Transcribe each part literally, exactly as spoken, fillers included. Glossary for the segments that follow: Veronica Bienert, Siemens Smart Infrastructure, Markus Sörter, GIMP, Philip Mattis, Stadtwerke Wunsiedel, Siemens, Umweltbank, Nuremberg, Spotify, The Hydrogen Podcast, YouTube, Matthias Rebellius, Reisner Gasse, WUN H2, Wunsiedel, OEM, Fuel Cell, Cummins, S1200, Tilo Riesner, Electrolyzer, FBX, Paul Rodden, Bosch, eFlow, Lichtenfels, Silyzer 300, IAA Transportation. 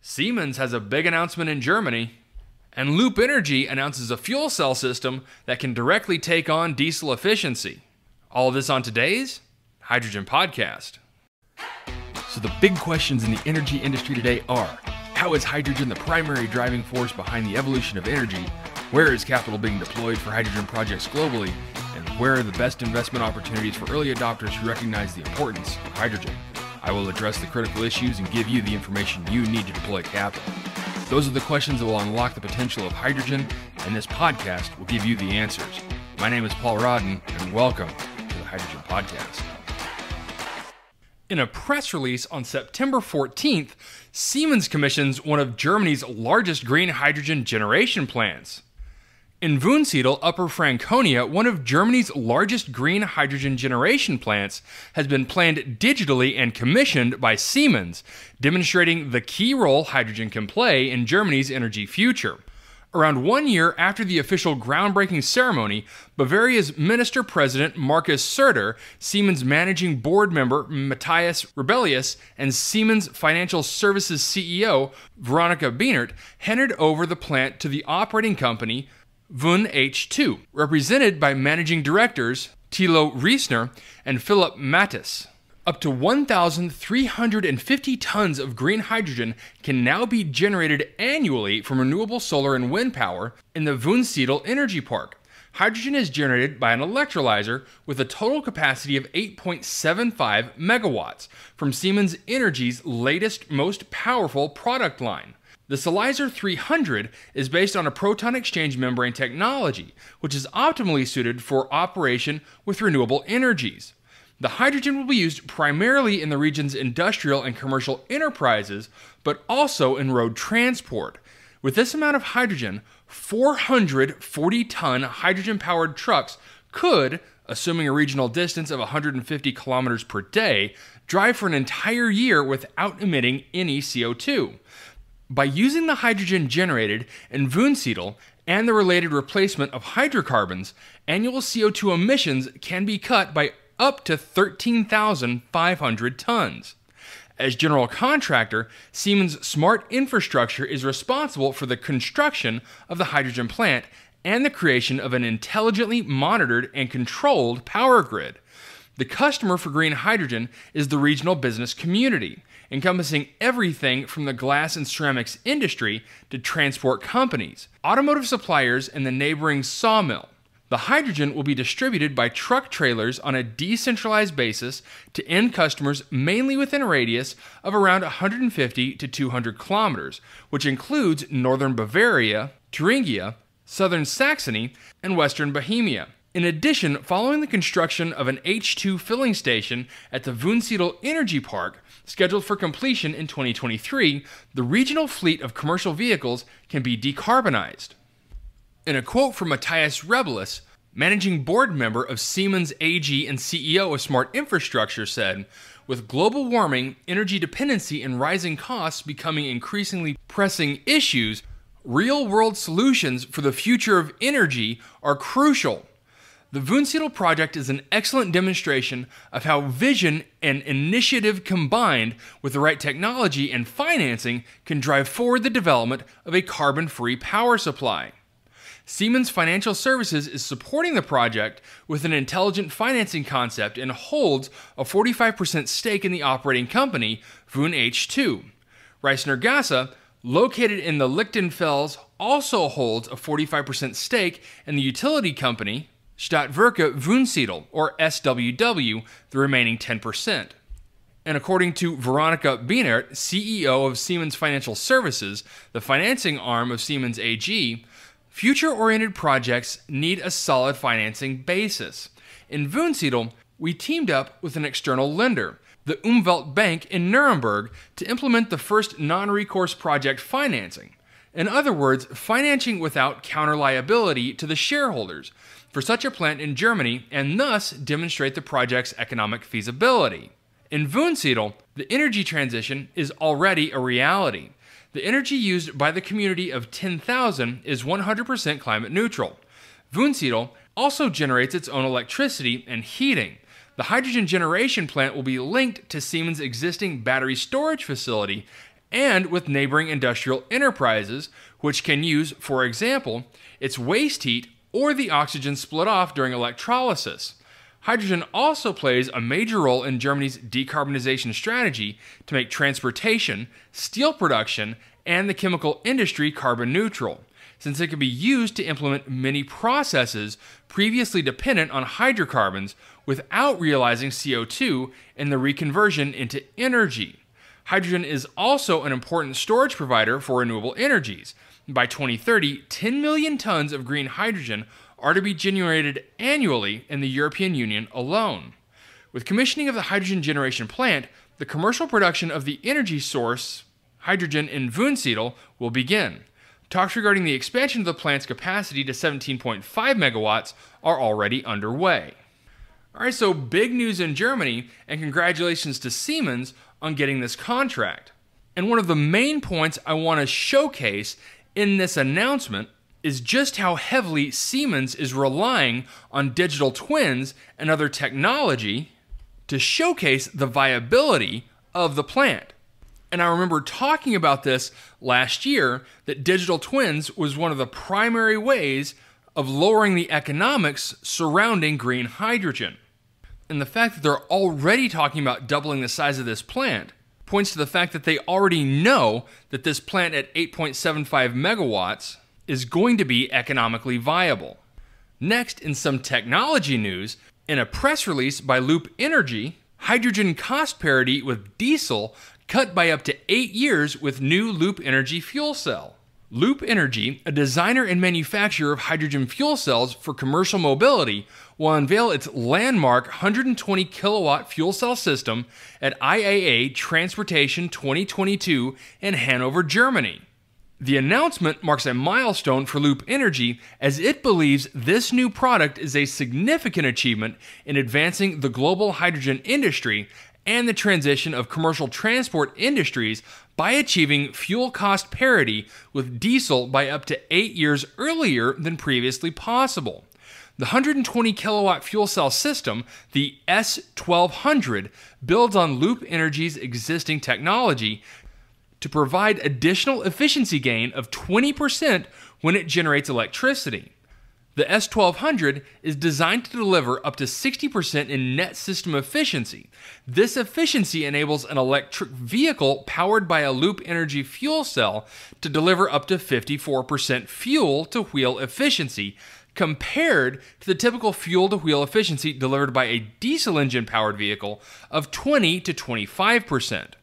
Siemens has a big announcement in Germany, and Loop Energy announces a fuel cell system that can directly take on diesel efficiency. All of this on today's Hydrogen Podcast. So the big questions in the energy industry today are, how is hydrogen the primary driving force behind the evolution of energy? Where is capital being deployed for hydrogen projects globally? And where are the best investment opportunities for early adopters who recognize the importance of hydrogen? I will address the critical issues and give you the information you need to deploy capital. Those are the questions that will unlock the potential of hydrogen, and this podcast will give you the answers. My name is Paul Rodden, and welcome to the Hydrogen Podcast. In a press release on September fourteenth, Siemens commissions one of Germany's largest green hydrogen generation plants. In Wunsiedel, Upper Franconia, one of Germany's largest green hydrogen generation plants has been planned digitally and commissioned by Siemens, demonstrating the key role hydrogen can play in Germany's energy future. Around one year after the official groundbreaking ceremony, Bavaria's Minister-President Markus Sörter, Siemens Managing Board Member Matthias Rebellius, and Siemens Financial Services C E O Veronica Bienert handed over the plant to the operating company, W U N H two, represented by managing directors Tilo Riesner and Philip Mattis. Up to one thousand three hundred fifty tons of green hydrogen can now be generated annually from renewable solar and wind power in the Wunsiedel Energy Park. Hydrogen is generated by an electrolyzer with a total capacity of eight point seven five megawatts from Siemens Energy's latest, most powerful product line. The Silyzer three hundred is based on a proton exchange membrane technology, which is optimally suited for operation with renewable energies. The hydrogen will be used primarily in the region's industrial and commercial enterprises, but also in road transport. With this amount of hydrogen, four hundred forty ton hydrogen-powered trucks could, assuming a regional distance of one hundred fifty kilometers per day, drive for an entire year without emitting any C O two. By using the hydrogen generated in Wunsiedel and the related replacement of hydrocarbons, annual C O two emissions can be cut by up to thirteen thousand five hundred tons. As general contractor, Siemens Smart Infrastructure is responsible for the construction of the hydrogen plant and the creation of an intelligently monitored and controlled power grid. The customer for green hydrogen is the regional business community, encompassing everything from the glass and ceramics industry to transport companies, automotive suppliers, and the neighboring sawmill. The hydrogen will be distributed by truck trailers on a decentralized basis to end customers mainly within a radius of around one hundred fifty to two hundred kilometers, which includes northern Bavaria, Thuringia, southern Saxony, and western Bohemia. In addition, following the construction of an H two filling station at the Wunsiedel Energy Park, scheduled for completion in twenty twenty-three, the regional fleet of commercial vehicles can be decarbonized. In a quote from Matthias Rebellius, managing board member of Siemens A G and C E O of Smart Infrastructure, said, "With global warming, energy dependency, and rising costs becoming increasingly pressing issues, real-world solutions for the future of energy are crucial. The Wunsiedel project is an excellent demonstration of how vision and initiative combined with the right technology and financing can drive forward the development of a carbon-free power supply." Siemens Financial Services is supporting the project with an intelligent financing concept and holds a forty-five percent stake in the operating company, W U N H two. Reisner Gasse, located in the Lichtenfels, also holds a forty-five percent stake in the utility company, Stadtwerke Wunsiedel, or S W W, the remaining ten percent. And according to Veronica Bienert, C E O of Siemens Financial Services, the financing arm of Siemens A G, future-oriented projects need a solid financing basis. In Wunsiedel, we teamed up with an external lender, the Umweltbank in Nuremberg, to implement the first non-recourse project financing. In other words, financing without counter-liability to the shareholders for such a plant in Germany, and thus demonstrate the project's economic feasibility. In Wunsiedel, the energy transition is already a reality. The energy used by the community of ten thousand is one hundred percent climate neutral. Wunsiedel also generates its own electricity and heating. The hydrogen generation plant will be linked to Siemens' existing battery storage facility and with neighboring industrial enterprises, which can use, for example, its waste heat or the oxygen split off during electrolysis. Hydrogen also plays a major role in Germany's decarbonization strategy to make transportation, steel production, and the chemical industry carbon neutral, since it can be used to implement many processes previously dependent on hydrocarbons without realizing C O two and the reconversion into energy. Hydrogen is also an important storage provider for renewable energies. By twenty thirty, ten million tons of green hydrogen are to be generated annually in the European Union alone. With commissioning of the hydrogen generation plant, the commercial production of the energy source, hydrogen in Wunsiedel, will begin. Talks regarding the expansion of the plant's capacity to seventeen point five megawatts are already underway. All right, so big news in Germany, and congratulations to Siemens on getting this contract. And one of the main points I want to showcase in this announcement is just how heavily Siemens is relying on digital twins and other technology to showcase the viability of the plant. And I remember talking about this last year, that digital twins was one of the primary ways of lowering the economics surrounding green hydrogen. And the fact that they're already talking about doubling the size of this plant points to the fact that they already know that this plant at eight point seven five megawatts is going to be economically viable. Next, in some technology news, in a press release by Loop Energy, hydrogen cost parity with diesel cut by up to eight years with new Loop Energy fuel cell. Loop Energy, a designer and manufacturer of hydrogen fuel cells for commercial mobility, will unveil its landmark one hundred twenty kilowatt fuel cell system at I A A Transportation twenty twenty-two in Hanover, Germany. The announcement marks a milestone for Loop Energy, as it believes this new product is a significant achievement in advancing the global hydrogen industry and the transition of commercial transport industries by achieving fuel cost parity with diesel by up to eight years earlier than previously possible. The one hundred twenty kilowatt fuel cell system, the S twelve hundred, builds on Loop Energy's existing technology to provide additional efficiency gain of twenty percent when it generates electricity. The S twelve hundred is designed to deliver up to sixty percent in net system efficiency. This efficiency enables an electric vehicle powered by a Loop Energy fuel cell to deliver up to fifty-four percent fuel-to-wheel efficiency, compared to the typical fuel-to-wheel efficiency delivered by a diesel engine-powered vehicle of twenty to twenty-five percent.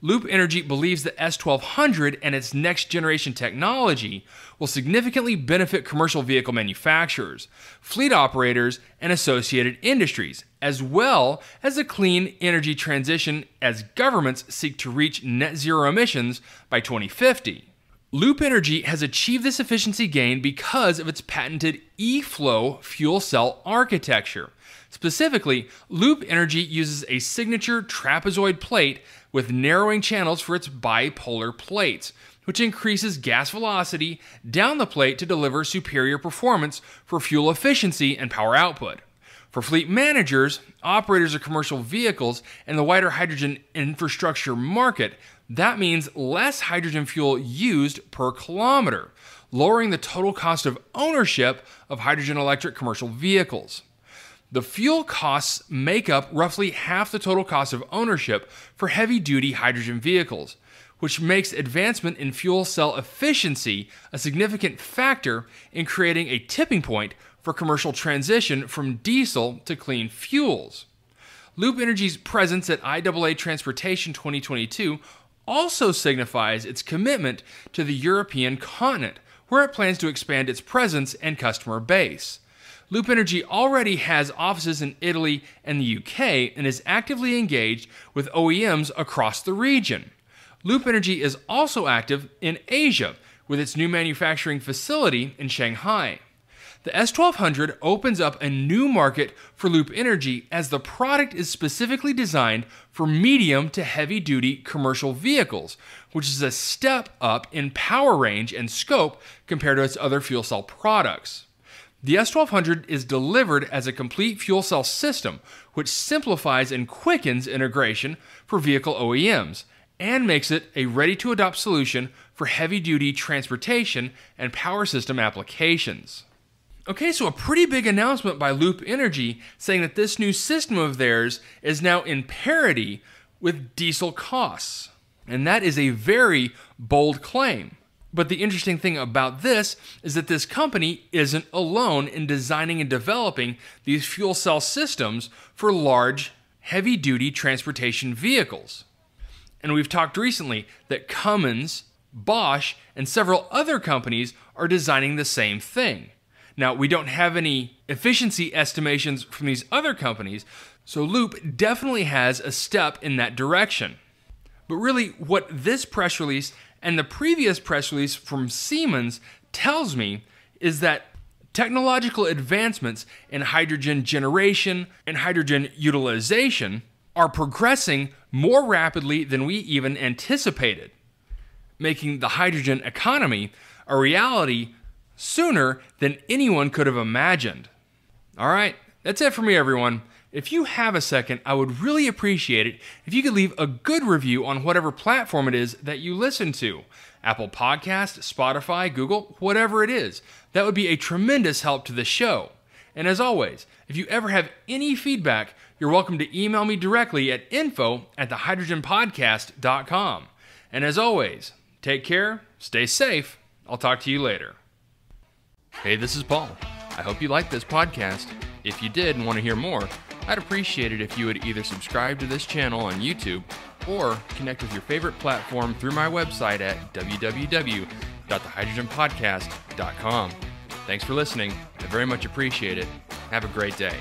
Loop Energy believes the S twelve hundred and its next-generation technology will significantly benefit commercial vehicle manufacturers, fleet operators, and associated industries, as well as a clean energy transition as governments seek to reach net-zero emissions by twenty fifty. Loop Energy has achieved this efficiency gain because of its patented eFlow fuel cell architecture. Specifically, Loop Energy uses a signature trapezoid plate with narrowing channels for its bipolar plates, which increases gas velocity down the plate to deliver superior performance for fuel efficiency and power output. For fleet managers, operators of commercial vehicles, and the wider hydrogen infrastructure market, that means less hydrogen fuel used per kilometer, lowering the total cost of ownership of hydrogen electric commercial vehicles. The fuel costs make up roughly half the total cost of ownership for heavy-duty hydrogen vehicles, which makes advancement in fuel cell efficiency a significant factor in creating a tipping point for commercial transition from diesel to clean fuels. Loop Energy's presence at I A A Transportation twenty twenty-two also signifies its commitment to the European continent, where it plans to expand its presence and customer base. Loop Energy already has offices in Italy and the U K and is actively engaged with O E Ms across the region. Loop Energy is also active in Asia with its new manufacturing facility in Shanghai. The S twelve hundred opens up a new market for Loop Energy, as the product is specifically designed for medium to heavy-duty commercial vehicles, which is a step up in power range and scope compared to its other fuel cell products. The S twelve hundred is delivered as a complete fuel cell system, which simplifies and quickens integration for vehicle O E Ms and makes it a ready-to-adopt solution for heavy-duty transportation and power system applications. Okay, so a pretty big announcement by Loop Energy saying that this new system of theirs is now in parity with diesel costs. And that is a very bold claim. But the interesting thing about this is that this company isn't alone in designing and developing these fuel cell systems for large, heavy-duty transportation vehicles. And we've talked recently that Cummins, Bosch, and several other companies are designing the same thing. Now, we don't have any efficiency estimations from these other companies, so Loop definitely has a step in that direction. But really, what this press release and the previous press release from Siemens tells me is that technological advancements in hydrogen generation and hydrogen utilization are progressing more rapidly than we even anticipated, making the hydrogen economy a reality sooner than anyone could have imagined. All right, that's it for me, everyone. If you have a second, I would really appreciate it if you could leave a good review on whatever platform it is that you listen to. Apple Podcast, Spotify, Google, whatever it is. That would be a tremendous help to the show. And as always, if you ever have any feedback, you're welcome to email me directly at info at the hydrogen podcast dot com. And as always, take care, stay safe, I'll talk to you later. Hey, this is Paul. I hope you liked this podcast. If you did and want to hear more, I'd appreciate it if you would either subscribe to this channel on YouTube or connect with your favorite platform through my website at w w w dot the hydrogen podcast dot com. Thanks for listening. I very much appreciate it. Have a great day.